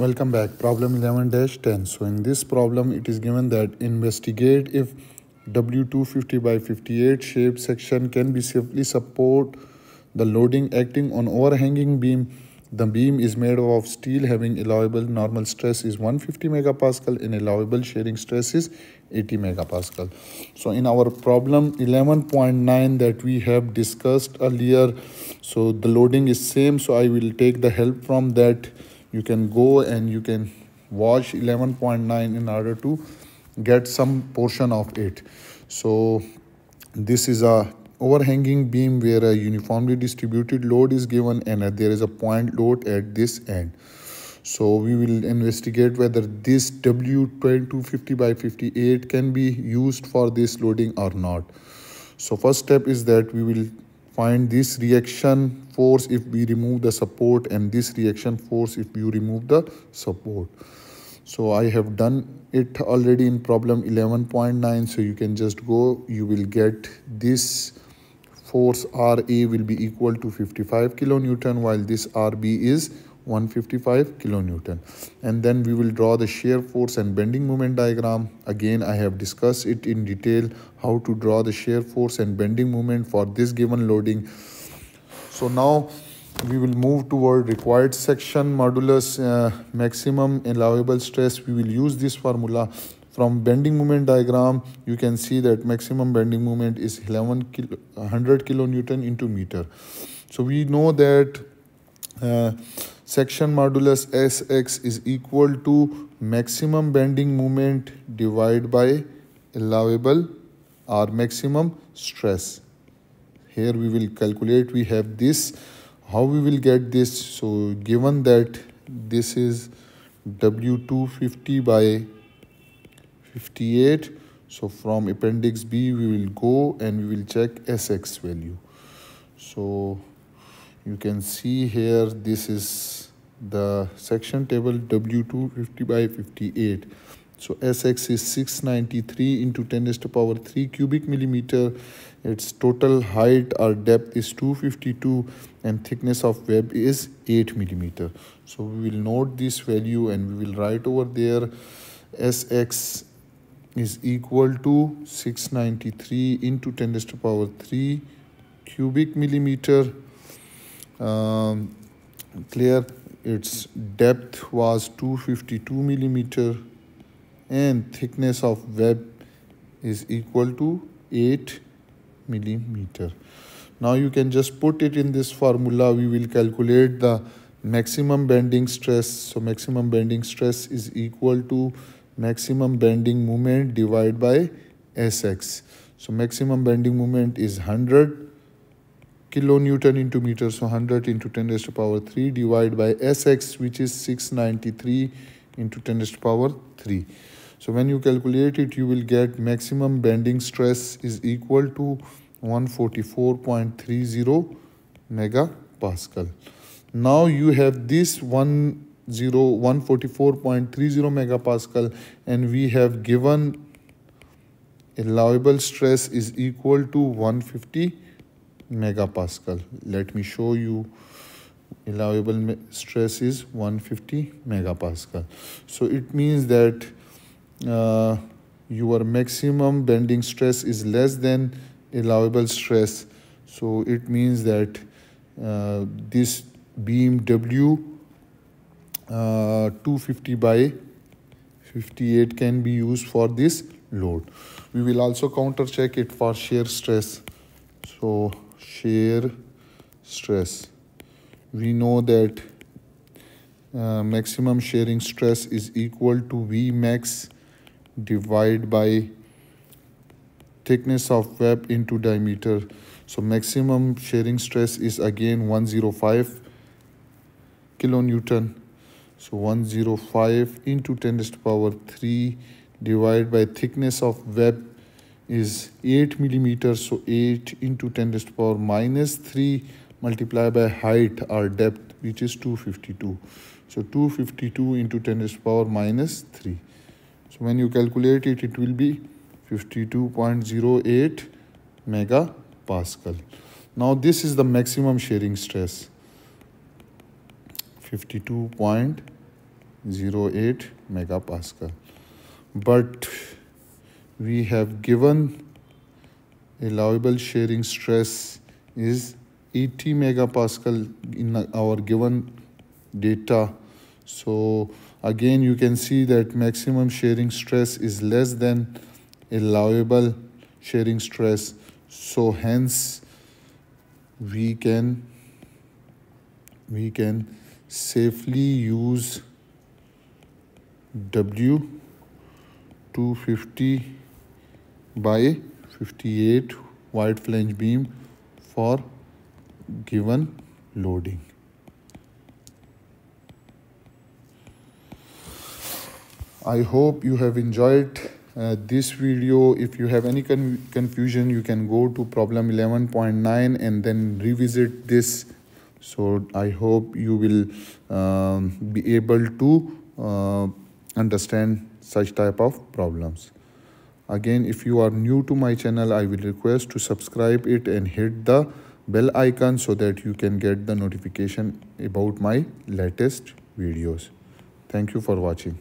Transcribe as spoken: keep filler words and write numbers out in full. Welcome back. Problem eleven dash ten. So in this problem, it is given that investigate if W two fifty by fifty-eight shape section can be safely support the loading acting on overhanging beam. The beam is made of steel having allowable normal stress is one hundred fifty megapascal and allowable shearing stress is eighty megapascal. So in our problem eleven point nine that we have discussed earlier, so the loading is same. So I will take the help from that. You can go and you can watch eleven point nine in order to get some portion of it. So this is a overhanging beam where a uniformly distributed load is given and there is a point load at this end. So we will investigate whether this W two fifty by fifty-eight can be used for this loading or not. So first step is that we will find this reaction force if we remove the support and this reaction force if you remove the support. So I have done it already in problem eleven point nine. So you can just go, you will get this force R A will be equal to fifty-five kilonewton while this R B is one hundred fifty-five kilonewton. And then we will draw the shear force and bending moment diagram. Again, I have discussed it in detail how to draw the shear force and bending moment for this given loading. So now we will move toward required section modulus, uh, maximum allowable stress. We will use this formula from bending moment diagram. You can see that maximum bending moment is eleven kilo, one hundred kilonewton into meter. So we know that uh, section modulus S X is equal to maximum bending moment divided by allowable or maximum stress. Here we will calculate, we have this, how we will get this. So given that this is W two fifty by fifty-eight, so from Appendix B we will go and we will check S X value. So you can see here this is the section table W two fifty by fifty-eight. So S X is six ninety-three into ten raised to power three cubic millimeter. Its total height or depth is two hundred fifty-two and thickness of web is eight millimeter. So we will note this value and we will write over there S X is equal to six ninety-three into ten raised to power three cubic millimeter. Um, clear, its depth was two hundred fifty-two millimeter. And thickness of web is equal to eight millimeter. Now you can just put it in this formula. We will calculate the maximum bending stress. So maximum bending stress is equal to maximum bending moment divided by S X. So maximum bending moment is one hundred kilonewton into meter. So one hundred into ten raised to power three divided by S X, which is six ninety-three into ten raised to power three. So when you calculate it, you will get maximum bending stress is equal to one hundred forty-four point three zero megapascal. Now you have this one hundred forty-four point three zero megapascal and we have given allowable stress is equal to one hundred fifty megapascal. Let me show you. Allowable stress is one hundred fifty megapascal. So it means that uh, your maximum bending stress is less than allowable stress. So it means that uh, this beam W two fifty by fifty-eight can be used for this load. We will also counter check it for shear stress. So shear stress. We know that uh, maximum shearing stress is equal to Vmax divided by thickness of web into diameter. So maximum shearing stress is again one hundred five kilonewton. So one hundred five into ten raised to power three divided by thickness of web is eight millimeter. So eight into ten raised to power minus three multiply by height or depth, which is two hundred fifty-two. So two hundred fifty-two into ten raised to power minus three. So when you calculate it, it will be fifty-two point zero eight megapascal. Now this is the maximum shearing stress, fifty-two point zero eight zero point zero eight megapascal. But we have given allowable shearing stress is eighty megapascal in our given data. So again, you can see that maximum shearing stress is less than allowable shearing stress. So hence we can we can safely use W two fifty by fifty-eight wide flange beam for given loading. I hope you have enjoyed uh, this video. If you have any con confusion, you can go to problem eleven point nine and then revisit this. So I hope you will um, be able to uh, understand such type of problems. Again, if you are new to my channel, I will request to subscribe it and hit the bell icon so that you can get the notification about my latest videos. Thank you for watching.